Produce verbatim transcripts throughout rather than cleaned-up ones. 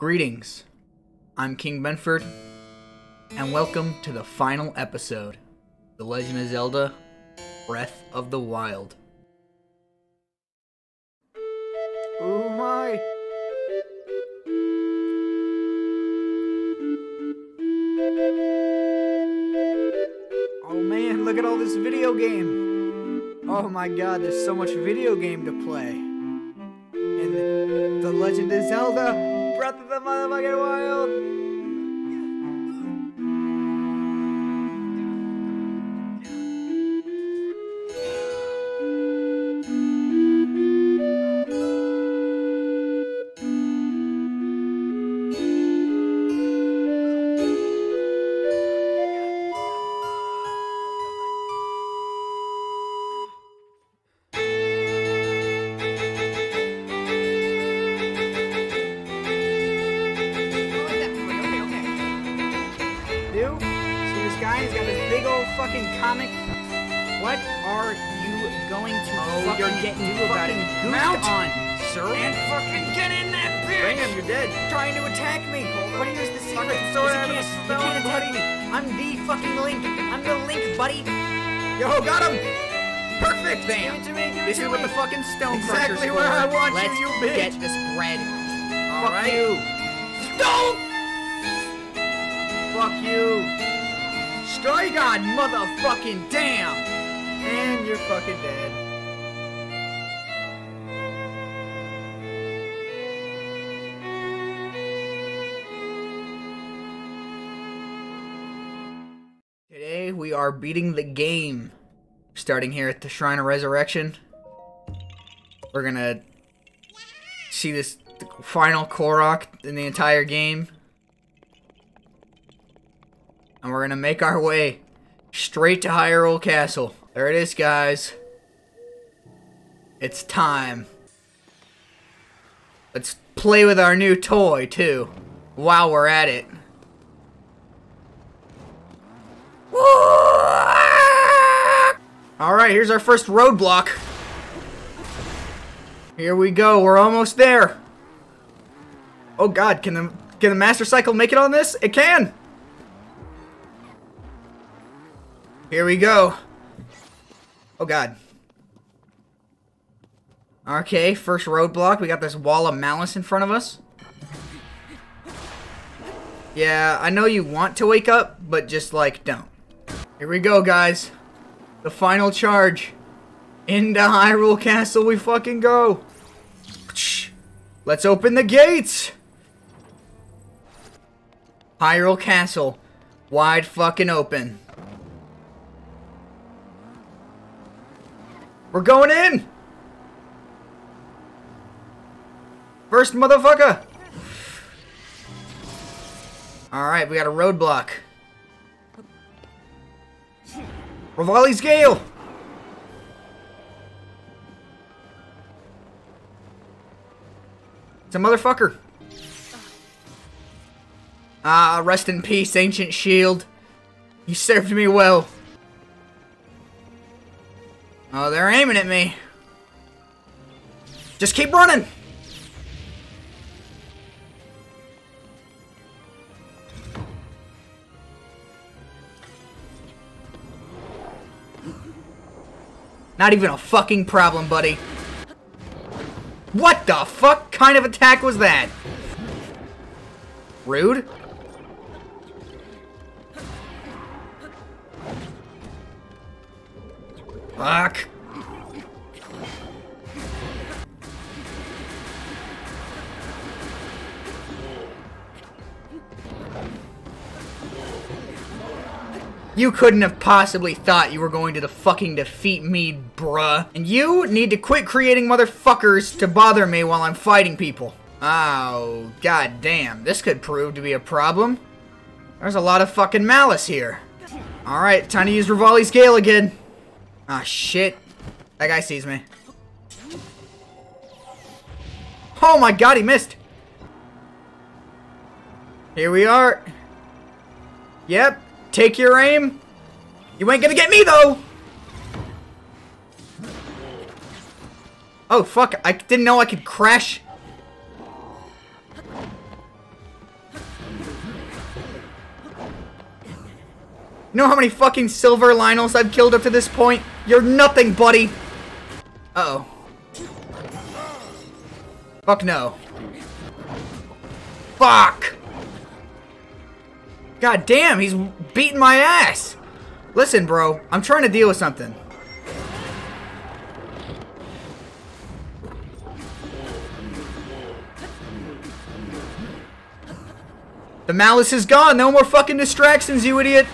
Greetings, I'm King Benford, and welcome to the final episode, The Legend of Zelda, Breath of the Wild. Oh my! Oh man, look at all this video game! Oh my god, there's so much video game to play. And The, the Legend of Zelda, Breath of the motherfucking Wild! Motherfucking damn! And you're fucking dead. Today we are beating the game. Starting here at the Shrine of Resurrection. We're gonna see this final Korok in the entire game. And we're gonna make our way straight to Hyrule Castle. There it is, guys. It's time. Let's play with our new toy, too, while we're at it. Alright, here's our first roadblock. Here we go, we're almost there. Oh god, can the, can the Master Cycle make it on this? It can! Here we go. Oh god. Okay, first roadblock. We got this wall of malice in front of us. Yeah, I know you want to wake up, but just like, don't. Here we go, guys. The final charge. Into Hyrule Castle we fucking go. Let's open the gates. Hyrule Castle. Wide fucking open. We're going in! First motherfucker! Alright, we got a roadblock. Revali's Gale! It's a motherfucker. Ah, rest in peace, Ancient Shield. You served me well. Oh, they're aiming at me. Just keep running! Not even a fucking problem, buddy. What the fuck kind of attack was that? Rude? Fuck. You couldn't have possibly thought you were going to fucking defeat me, bruh. And you need to quit creating motherfuckers to bother me while I'm fighting people. Oh, goddamn. This could prove to be a problem. There's a lot of fucking malice here. Alright, time to use Revali's Gale again. Ah, shit. That guy sees me. Oh my god, he missed! Here we are. Yep, take your aim. You ain't gonna get me, though! Oh, fuck, I didn't know I could crash. You know how many fucking silver Lynels I've killed up to this point? You're nothing, buddy! Uh-oh. Fuck no. Fuck! God damn, he's beating my ass! Listen, bro, I'm trying to deal with something. The malice is gone. No more fucking distractions, you idiot.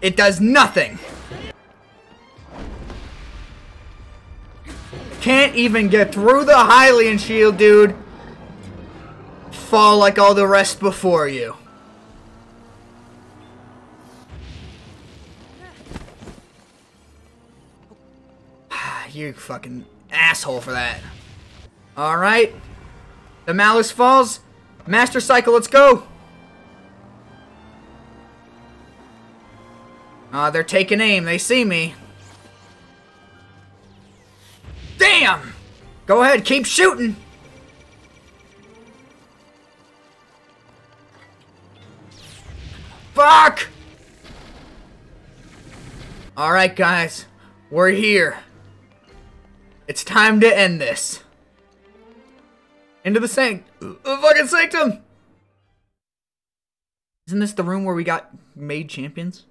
It does nothing. Can't even get through the Hylian Shield, dude. Fall like all the rest before you. You fucking asshole for that. Alright. The malice falls. Master Cycle, let's go. Ah, uh, they're taking aim. They see me. Damn! Go ahead, keep shooting. Fuck! Alright, guys. We're here. It's time to end this. Into the sanct- the fucking sanctum! Isn't this the room where we got made champions?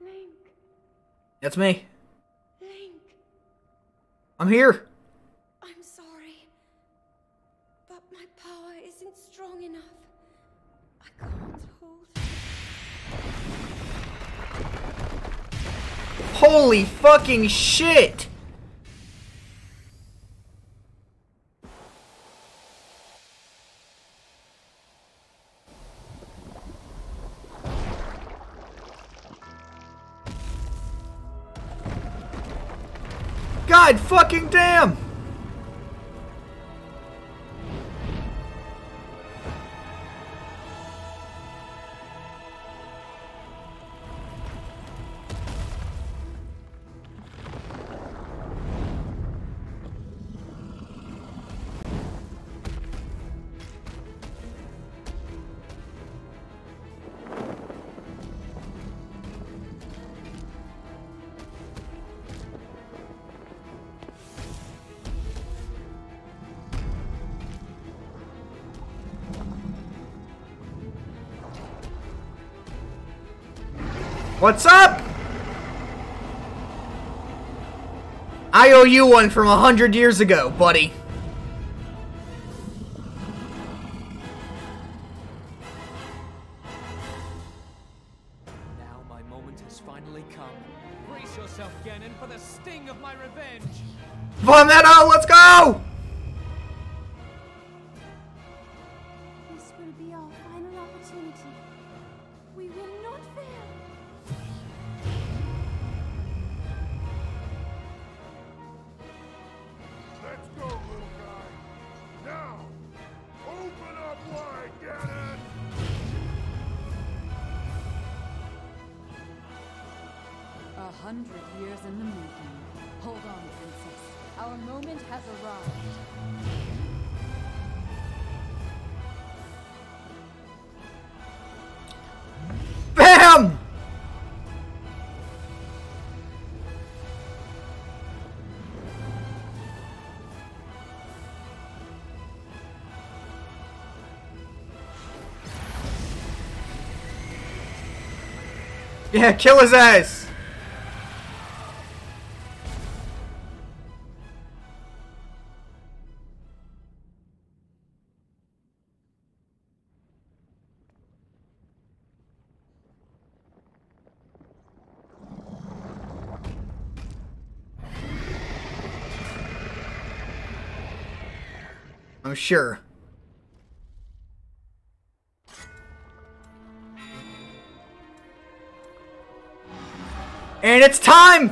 Link. Link. That's me. Link. I'm here. Strong enough. I can't hold. Holy fucking shit! God fucking damn! What's up? I owe you one from a hundred years ago, buddy. Now my moment has finally come. Brace yourself, Ganon, for the sting of my revenge. Vonetto, let's go! This will be our final opportunity. We will not fail. Years in the making. Hold on, Princess. Our moment has arrived. BAM! Yeah, kill his ass! I'm sure. And it's time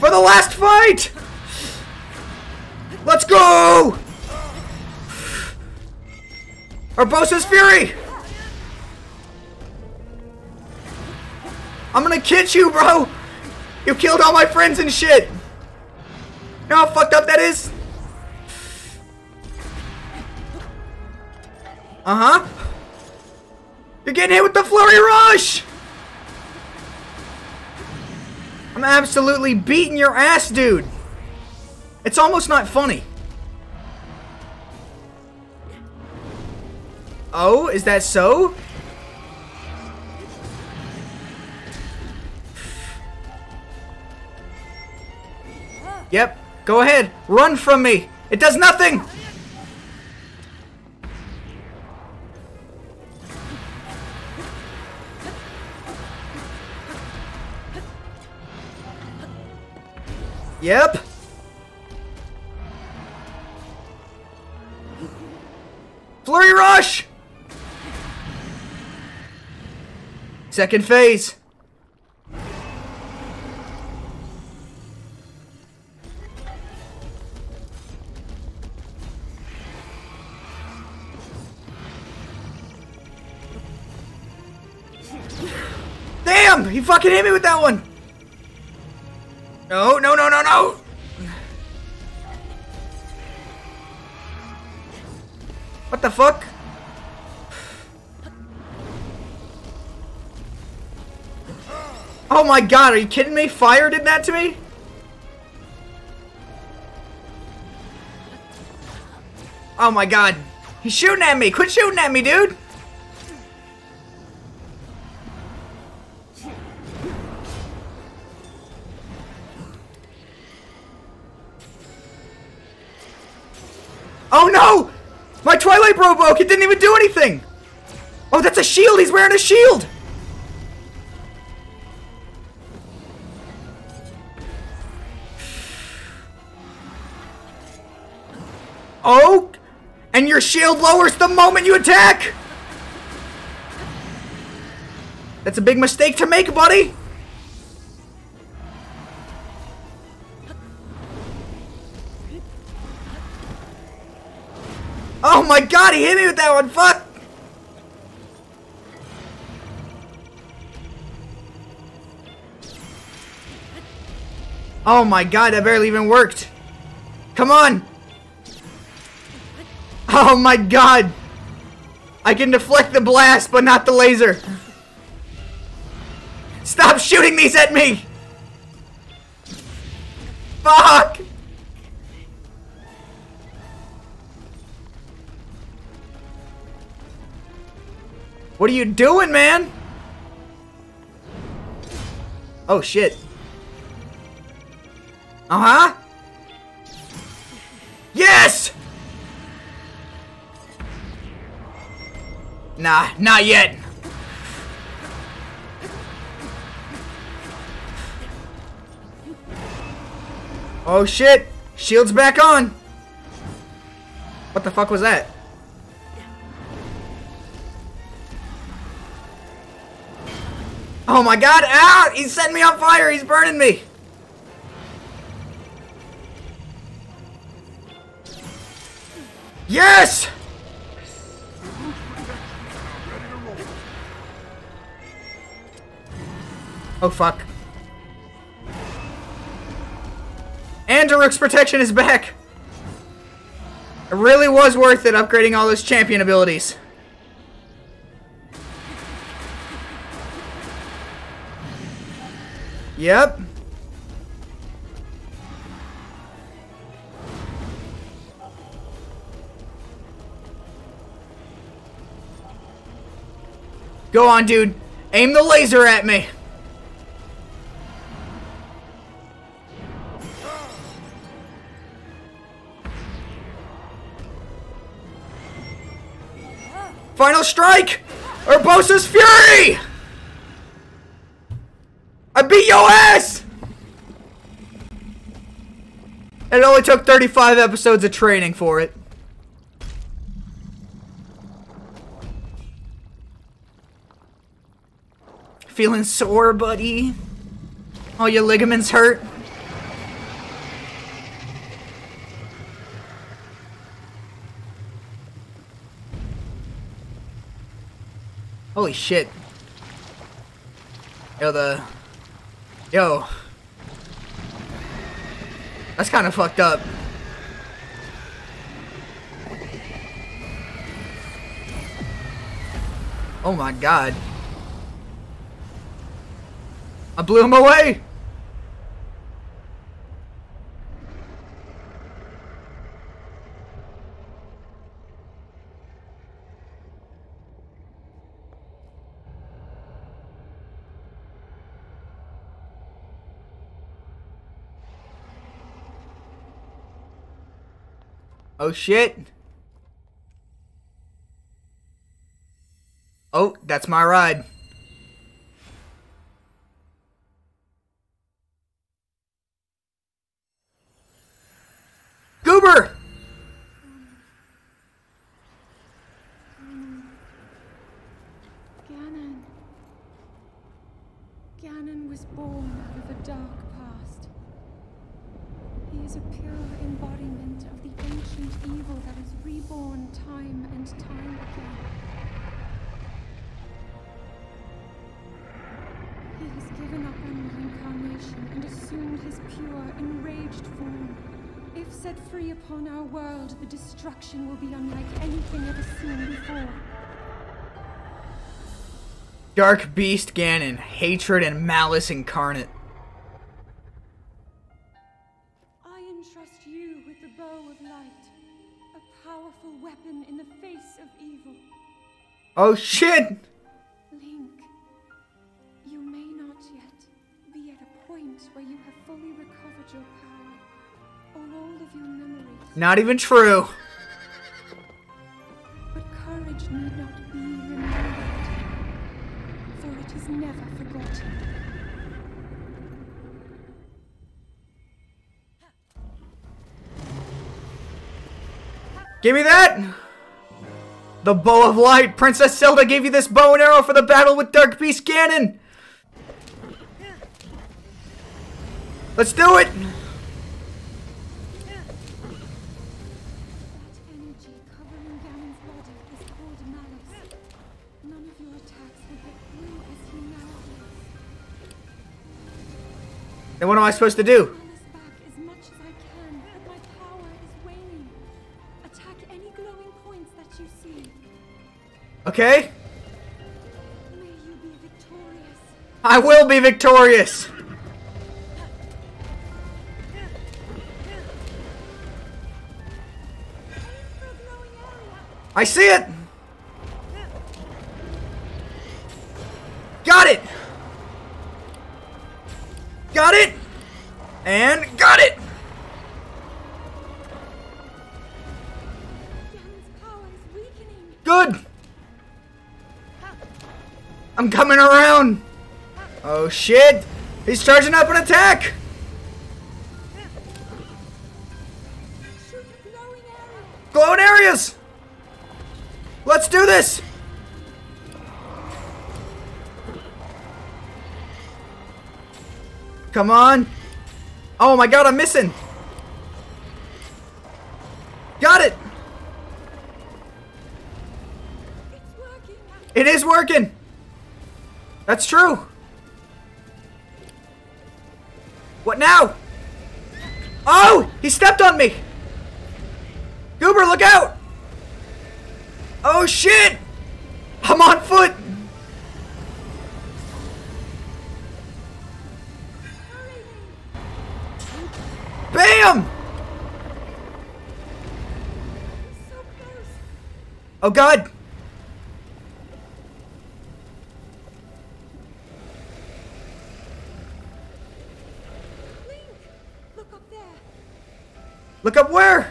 for the last fight! Let's go! Urbosa's Fury! I'm gonna kid you, bro! You killed all my friends and shit! You know how fucked up that is? Uh-huh. You're getting hit with the Flurry Rush! I'm absolutely beating your ass, dude! It's almost not funny. Oh, is that so? Yep, go ahead. Run from me. It does nothing! Yep. Flurry Rush! Second phase. Damn! He fucking hit me with that one! No, no, no, no, no! What the fuck? Oh my god, are you kidding me? Fire did that to me? Oh my god. He's shooting at me! Quit shooting at me, dude! Oh no! My Twilight Broboke! It didn't even do anything! Oh, that's a shield! He's wearing a shield! Oh! And your shield lowers the moment you attack! That's a big mistake to make, buddy! Oh my god, he hit me with that one! Fuck! Oh my god, that barely even worked! Come on! Oh my god! I can deflect the blast, but not the laser! Stop shooting these at me! Fuck! What are you doing, man? Oh shit. Uh-huh! Yes! Nah, not yet. Oh shit! Shield's back on! What the fuck was that? Oh my god! Out! He's setting me on fire! He's burning me! Yes! Oh fuck. Andoruk's protection is back! It really was worth it upgrading all those champion abilities. Yep. Go on, dude. Aim the laser at me. Final strike! Urbosa's Fury! I beat your ass! And it only took thirty-five episodes of training for it. Feeling sore, buddy? All your ligaments hurt? Holy shit. Yo, the... Yo. That's kind of fucked up. Oh my god. I blew him away! Oh shit. Oh, that's my ride. Goober! Ganon. Ganon. Ganon was born out of a dark past. He is a pure embodiment of the ancient evil that is reborn time and time again. He has given up on reincarnation and assumed his pure, enraged form. If set free upon our world, the destruction will be unlike anything ever seen before. Dark Beast Ganon, hatred and malice incarnate. Oh shit! Link, you may not yet be at a point where you have fully recovered your power or all of your memories. Not even true. But courage need not be remembered, for it is never forgotten. Give me that! The Bow of Light! Princess Zelda gave you this bow and arrow for the battle with Dark Beast Ganon! Let's do it! That energy covering Ganon's body is called malice. None of your attacks will get through as he now is. Then what am I supposed to do? Okay. May you be victorious. I will be victorious. I see it. Got it. Got it. And got it. Good. I'm coming around! Oh shit! He's charging up an attack! Shoot the glowing area. Glowing areas! Let's do this! Come on! Oh my god, I'm missing! Got it! It's working. It is working! That's true. What now? Oh, he stepped on me. Goober, look out. Oh shit. I'm on foot. Bam. Oh god. Look up where?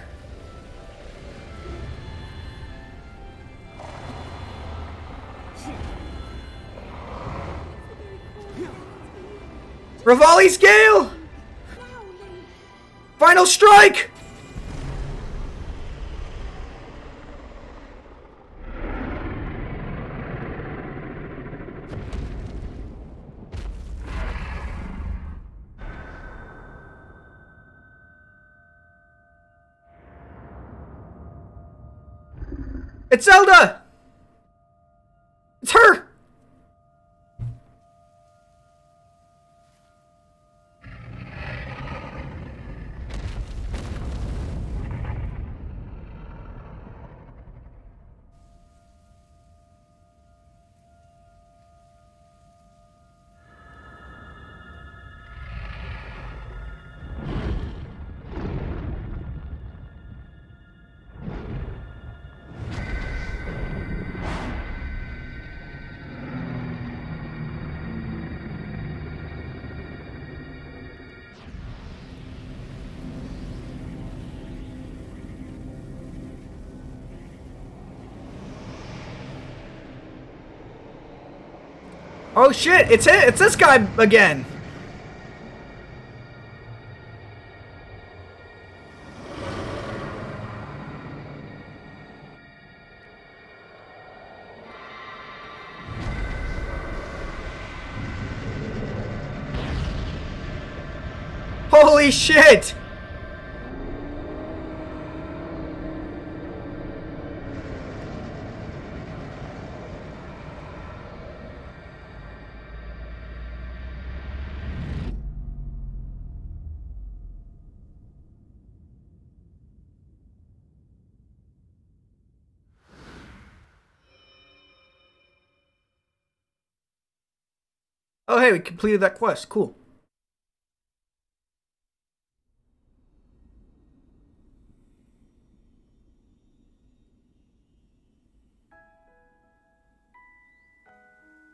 Revali's Gale! Final strike! It's Zelda! It's her! Oh shit, it's it! It's this guy again! Holy shit! Oh hey, we completed that quest, cool.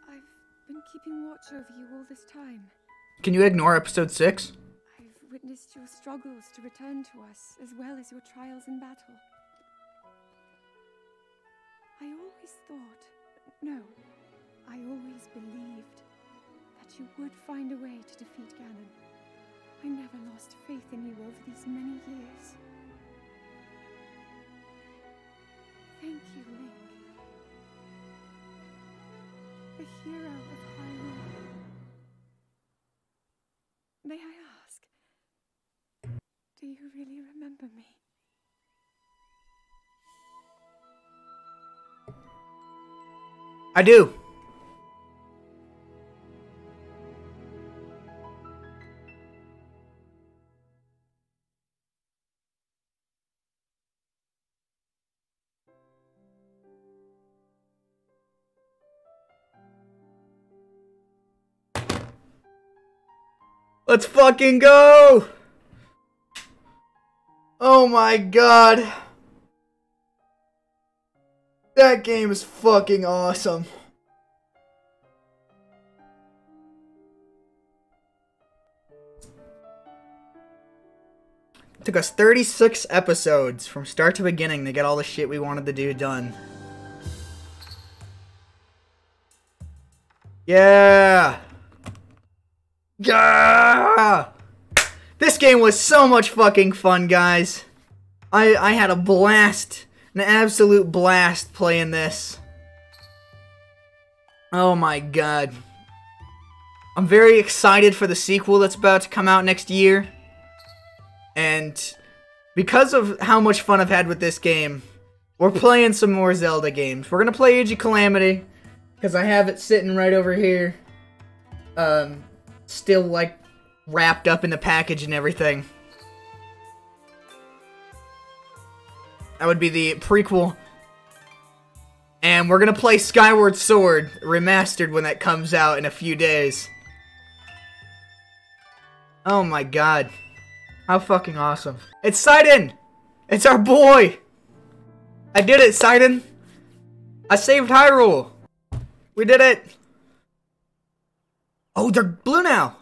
I've been keeping watch over you all this time. Can you ignore episode six? I've witnessed your struggles to return to us, as well as your trials in battle. I always thought, no, I always believed you would find a way to defeat Ganon. I never lost faith in you over these many years. Thank you, Link. The hero of Hyrule. May I ask, do you really remember me? I do. Let's fucking go! Oh my god. That game is fucking awesome. It took us thirty-six episodes from start to beginning to get all the shit we wanted to do done. Yeah! Yeah! This game was so much fucking fun, guys. I I had a blast, an absolute blast playing this. Oh my god. I'm very excited for the sequel that's about to come out next year. And because of how much fun I've had with this game, we're playing some more Zelda games. We're gonna play Age of Calamity, because I have it sitting right over here. Um... Still, like, wrapped up in the package and everything. That would be the prequel. And we're gonna play Skyward Sword Remastered when that comes out in a few days. Oh my god. How fucking awesome. It's Sidon! It's our boy! I did it, Sidon! I saved Hyrule! We did it! Oh, they're blue now!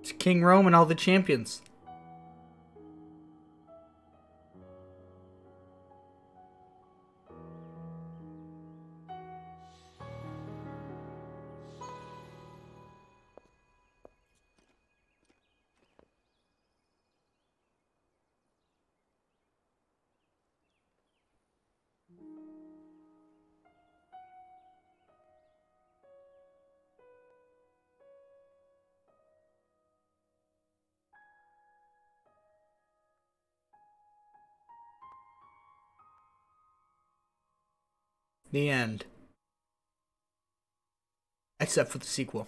It's King Rhoam and all the champions. The end. Except for the sequel.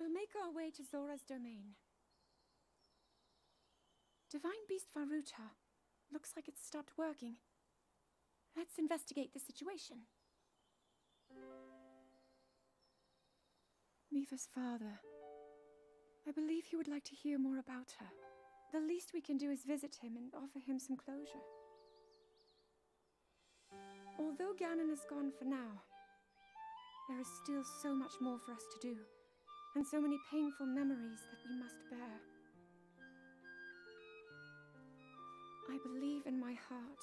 We'll make our way to Zora's domain. Divine Beast Varuta. Looks like it's stopped working. Let's investigate the situation. Mifa's father. I believe he would like to hear more about her. The least we can do is visit him and offer him some closure. Although Ganon is gone for now, there is still so much more for us to do, and so many painful memories that we must bear. I believe in my heart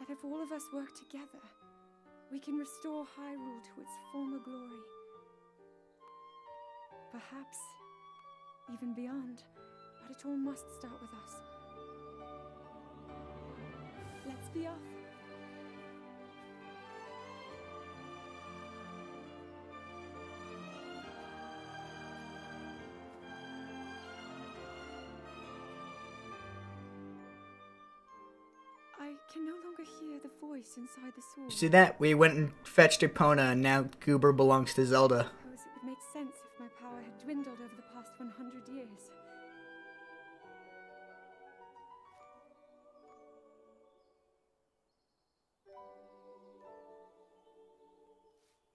that if all of us work together, we can restore Hyrule to its former glory. Perhaps even beyond, but it all must start with us. Let's be off. See that? We went and fetched Epona, and now Goober belongs to Zelda. I suppose it would make sense if my power had dwindled over the past one hundred years.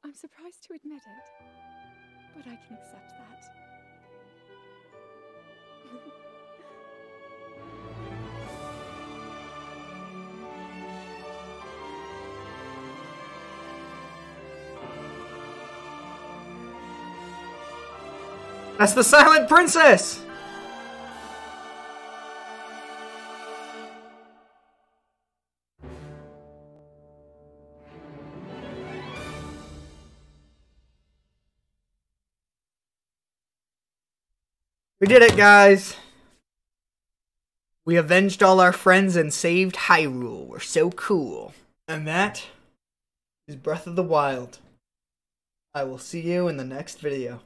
I'm surprised to admit it, but I can accept that. That's the Silent Princess! We did it, guys! We avenged all our friends and saved Hyrule. We're so cool. And that is Breath of the Wild. I will see you in the next video.